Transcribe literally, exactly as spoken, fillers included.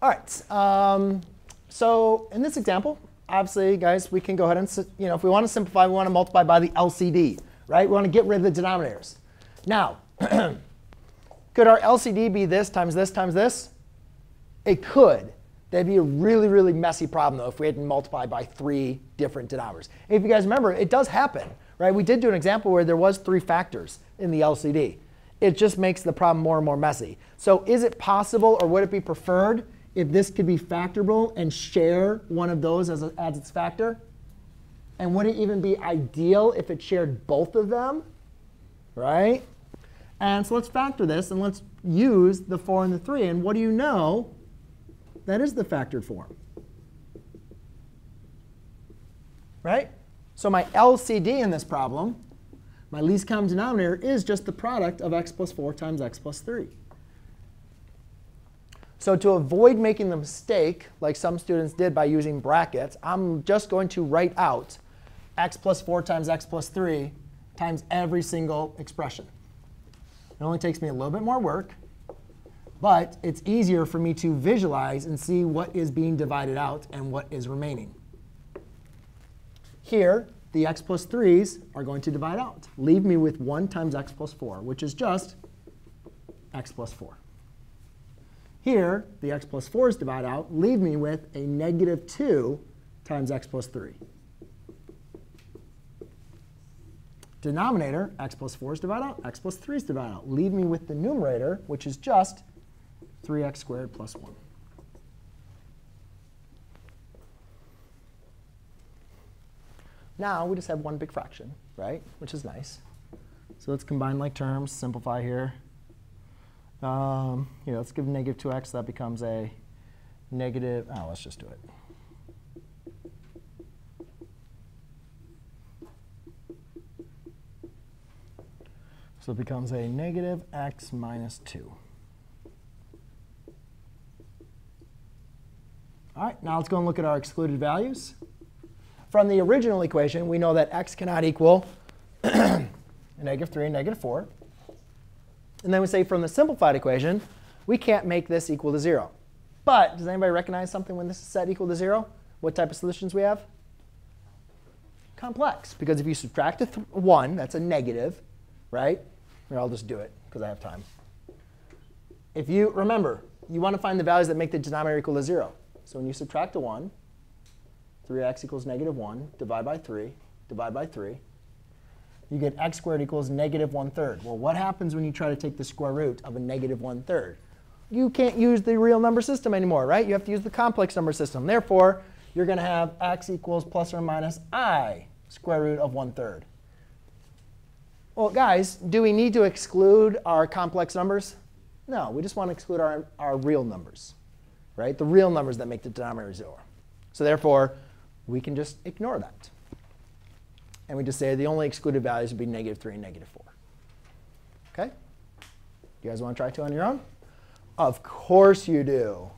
All right. Um, so in this example, obviously, guys, we can go ahead and, you know, if we want to simplify, we want to multiply by the L C D, right? We want to get rid of the denominators. Now, could our L C D be this times this times this? It could. That'd be a really, really messy problem, though, if we had to multiply by three different denominators. And if you guys remember, it does happen, right? We did do an example where there was three factors in the L C D. It just makes the problem more and more messy. So is it possible, or would it be preferred, if this could be factorable and share one of those as, a, as its factor? And would it even be ideal if it shared both of them, right? And so let's factor this, and let's use the four and the three. And what do you know? That is the factored form, right? So my L C D in this problem, my least common denominator, is just the product of x plus four times x plus three. So to avoid making the mistake, like some students did by using brackets, I'm just going to write out x plus four times x plus three times every single expression. It only takes me a little bit more work. But it's easier for me to visualize and see what is being divided out and what is remaining. Here, the x plus threes are going to divide out. Leave me with one times x plus four, which is just x plus four. Here, the x plus fours divide out. Leave me with a negative two times x plus three. Denominator, x plus fours divide out. X plus threes divide out. Leave me with the numerator, which is just three x squared plus one. Now we just have one big fraction, right? Which is nice. So let's combine like terms, simplify here. Um, here, let's give negative two x. That becomes a negative. Oh, let's just do it. So it becomes a negative x minus two. All right, now let's go and look at our excluded values. From the original equation, we know that x cannot equal negative three and negative four. And then we say from the simplified equation, we can't make this equal to zero. But does anybody recognize something when this is set equal to zero? What type of solutions we have? Complex. Because if you subtract a one, that's a negative, right? Here, I'll just do it, because I have time. If you remember, you want to find the values that make the denominator equal to zero. So when you subtract a one, three x equals negative one, divide by three, divide by three. You get x squared equals negative one third. Well, what happens when you try to take the square root of a negative one third? You can't use the real number system anymore, right? You have to use the complex number system. Therefore, you're going to have x equals plus or minus I square root of one third. Well, guys, do we need to exclude our complex numbers? No, we just want to exclude our, our real numbers. Right? The real numbers that make the denominator zero. So therefore, we can just ignore that. And we just say the only excluded values would be negative three and negative four. OK? You guys want to try two on your own? Of course you do.